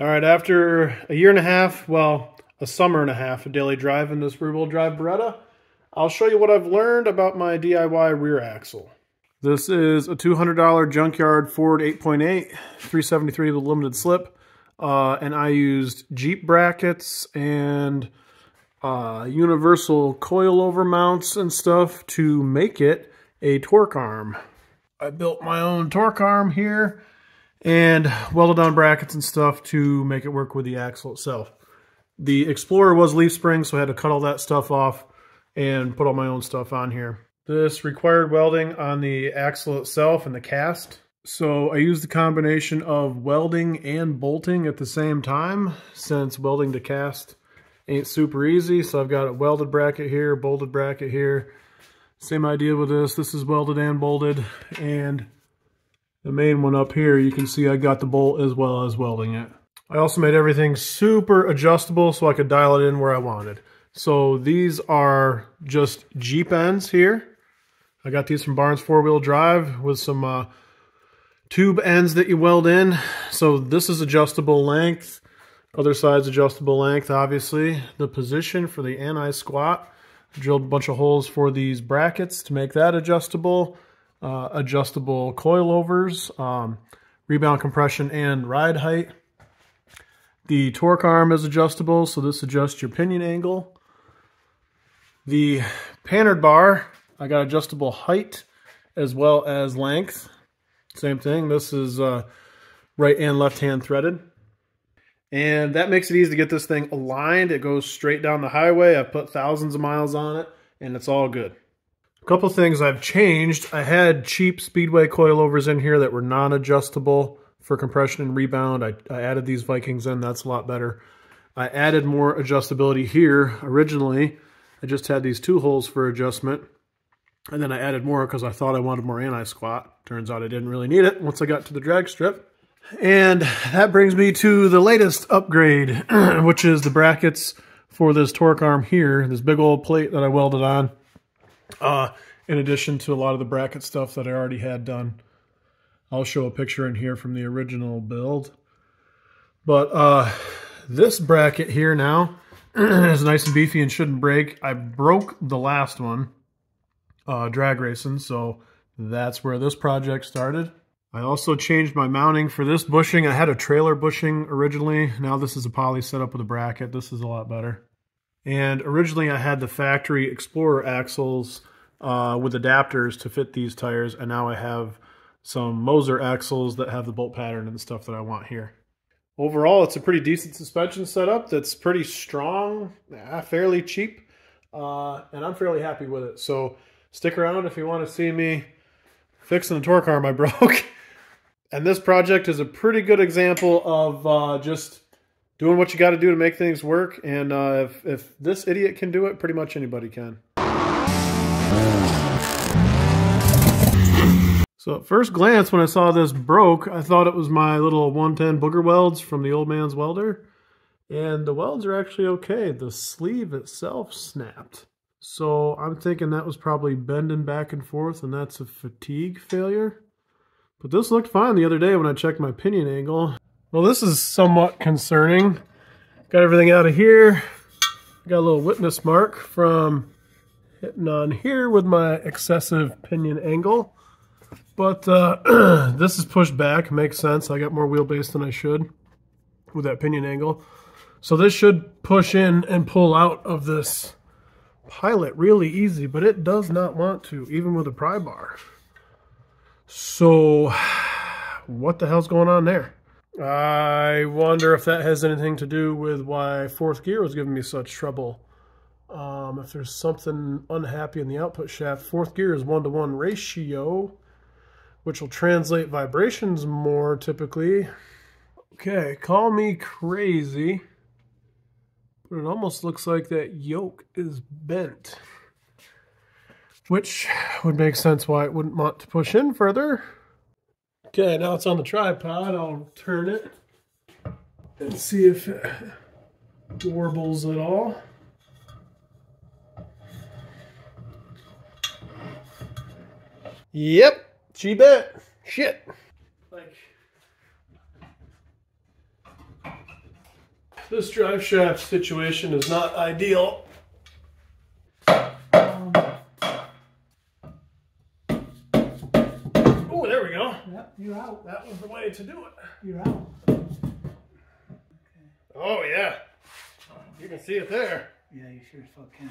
All right, after a year and a half, well, a summer and a half of daily drive in this four-wheel drive Beretta, I'll show you what I've learned about my DIY rear axle. This is a $200 junkyard Ford 8.8, 373 with a limited slip, and I used Jeep brackets and universal coilover mounts and stuff to make it a torque arm. I built my own torque arm here and welded on brackets and stuff to make it work with the axle itself. The Explorer was leaf spring, so I had to cut all that stuff off and put all my own stuff on here. This required welding on the axle itself and the cast. So I used the combination of welding and bolting at the same time, since welding to cast ain't super easy. So I've got a welded bracket here, bolted bracket here. Same idea with this. This is welded and bolted. And the main one up here, you can see I got the bolt as well as welding it. I also made everything super adjustable so I could dial it in where I wanted. So these are just Jeep ends here. I got these from Barnes Four Wheel Drive with some tube ends that you weld in. So this is adjustable length. Other side's adjustable length, obviously. The position for the anti-squat. Drilled a bunch of holes for these brackets to make that adjustable. Adjustable coilovers, rebound compression, and ride height. The torque arm is adjustable, so this adjusts your pinion angle. The panhard bar, I got adjustable height as well as length. Same thing, this is right and left hand threaded. And that makes it easy to get this thing aligned. It goes straight down the highway. I've put thousands of miles on it, and it's all good. A couple things I've changed. I had cheap Speedway coilovers in here that were non-adjustable for compression and rebound. I added these Vikings in. That's a lot better. I added more adjustability here. Originally, I just had these two holes for adjustment. And then I added more because I thought I wanted more anti-squat. Turns out I didn't really need it once I got to the drag strip. And that brings me to the latest upgrade, which is the brackets for this torque arm here, this big old plate that I welded on, in addition to a lot of the bracket stuff that I already had done. I'll show a picture in here from the original build. But this bracket here now is nice and beefy and shouldn't break. I broke the last one drag racing, so that's where this project started. I also changed my mounting for this bushing. I had a trailer bushing originally. Now this is a poly setup with a bracket. This is a lot better. And originally I had the factory Explorer axles with adapters to fit these tires. And now I have some Moser axles that have the bolt pattern and stuff that I want here. Overall, it's a pretty decent suspension setup that's pretty strong, fairly cheap, and I'm fairly happy with it. So stick around if you want to see me fixing the torque arm I broke. And this project is a pretty good example of just doing what you got to do to make things work. And if this idiot can do it, pretty much anybody can. So at first glance, when I saw this broke, I thought it was my little 110 booger welds from the old man's welder. And the welds are actually okay. The sleeve itself snapped. So I'm thinking that was probably bending back and forth, and that's a fatigue failure. But this looked fine the other day when I checked my pinion angle. Well, this is somewhat concerning. Got everything out of here. Got a little witness mark from hitting on here with my excessive pinion angle. But this is pushed back. Makes sense. I got more wheelbase than I should with that pinion angle. So this should push in and pull out of this pilot really easy, but it does not want to, even with a pry bar. So what the hell's going on there? I wonder if that has anything to do with why fourth gear was giving me such trouble. If there's something unhappy in the output shaft, fourth gear is 1-to-1 ratio, which will translate vibrations more typically. Okay, call me crazy, but it almost looks like that yoke is bent, which would make sense why it wouldn't want to push in further. Okay, now it's on the tripod. I'll turn it and see if it warbles at all. Yep, she bent. Shit. Like, This drive shaft situation is not ideal. Oh, there we go. Yep, you're out. That was the way to do it. You're out. Okay. Oh, yeah. You can see it there. Yeah, you sure as fuck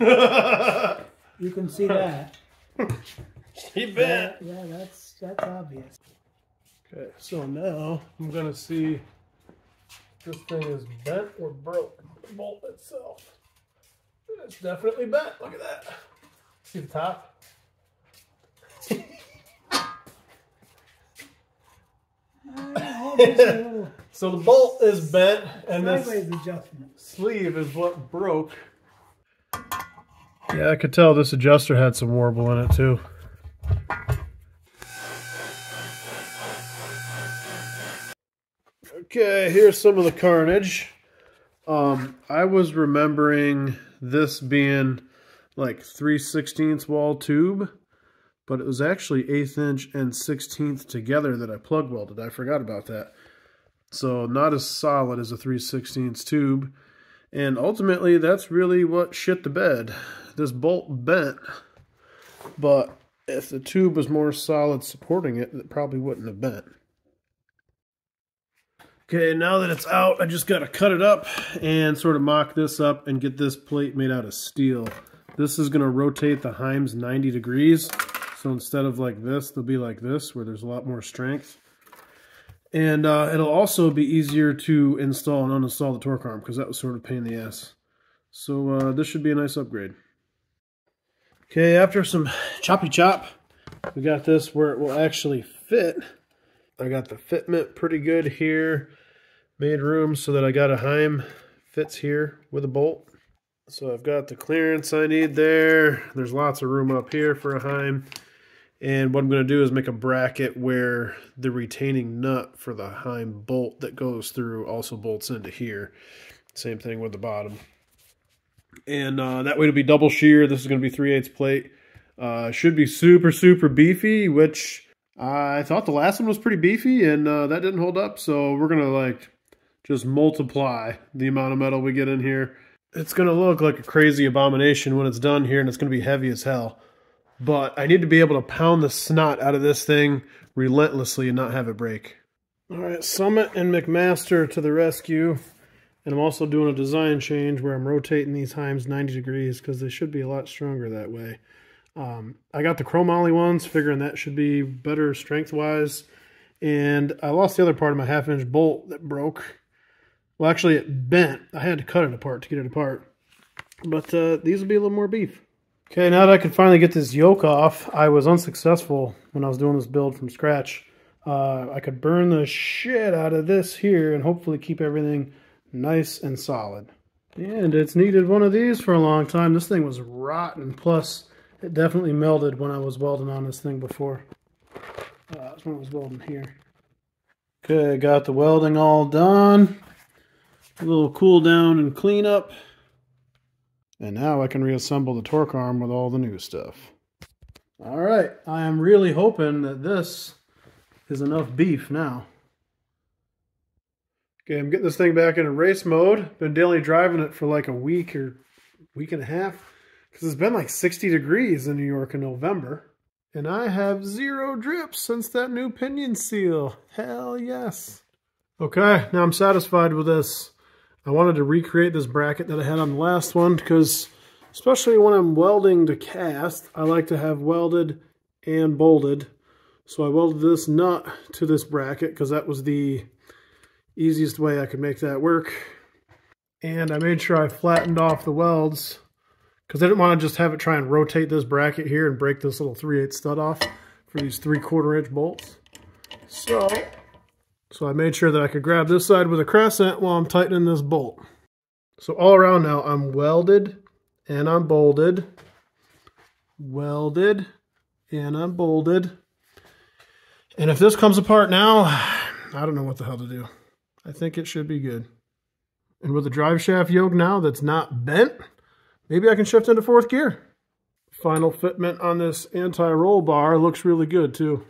can. You can see that. You bet. Yeah, that's obvious. Okay, so now I'm gonna see if this thing is bent or broke. The bolt itself. It's definitely bent. Look at that. See the top? So the bolt is bent, and this sleeve is what broke. Yeah, I could tell this adjuster had some warble in it too. Okay, here's some of the carnage. I was remembering this being like 3/16 wall tube, but it was actually 1/8 inch and 1/16 together that I plug welded. I forgot about that. So not as solid as a 3/16 tube. And ultimately, that's really what shit the bed. This bolt bent, but if the tube was more solid supporting it, it probably wouldn't have bent. Okay, now that it's out, I just got to cut it up and sort of mock this up and get this plate made out of steel. This is going to rotate the heims 90 degrees. So instead of like this, they'll be like this, where there's a lot more strength. And it'll also be easier to install and uninstall the torque arm, because that was sort of a pain in the ass. So this should be a nice upgrade. Okay, after some choppy chop, we got this where it will actually fit. I got the fitment pretty good here. Made room so that I got a heim fits here with a bolt. So I've got the clearance I need there. There's lots of room up here for a heim. And what I'm going to do is make a bracket where the retaining nut for the heim bolt that goes through also bolts into here. Same thing with the bottom. And that way it'll be double shear. This is going to be 3/8 plate. Should be super, super beefy, which I thought the last one was pretty beefy, and that didn't hold up. So we're going to like just multiply the amount of metal we get in here. It's going to look like a crazy abomination when it's done here, and it's going to be heavy as hell. But I need to be able to pound the snot out of this thing relentlessly and not have it break. All right, Summit and McMaster to the rescue. And I'm also doing a design change where I'm rotating these heims 90 degrees because they should be a lot stronger that way. I got the chromoly ones, figuring that should be better strength-wise. And I lost the other part of my 1/2 inch bolt that broke. Well, actually, it bent. I had to cut it apart to get it apart. But these will be a little more beef. Okay, now that I can finally get this yoke off, I was unsuccessful when I was doing this build from scratch. I could burn the shit out of this here and hopefully keep everything nice and solid. And it's needed one of these for a long time. This thing was rotten, plus it definitely melted when I was welding on this thing before. That's when I was welding here. Okay, got the welding all done. A little cool down and clean up. And now I can reassemble the torque arm with all the new stuff. All right, I am really hoping that this is enough beef now. Okay, I'm getting this thing back into race mode. Been daily driving it for like a week or week and a half, because it's been like 60 degrees in New York in November. And I have 0 drips since that new pinion seal. Hell yes. Okay, now I'm satisfied with this. I wanted to recreate this bracket that I had on the last one because, especially when I'm welding to cast, I like to have welded and bolted. So I welded this nut to this bracket because that was the easiest way I could make that work. And I made sure I flattened off the welds because I didn't want to just have it try and rotate this bracket here and break this little 3/8 stud off for these 3/4 inch bolts. So I made sure that I could grab this side with a crescent while I'm tightening this bolt. So all around now, I'm welded and I'm bolted, welded and I'm bolted. And if this comes apart now, I don't know what the hell to do. I think it should be good. And with the drive shaft yoke now that's not bent, maybe I can shift into 4th gear. Final fitment on this anti-roll bar looks really good too.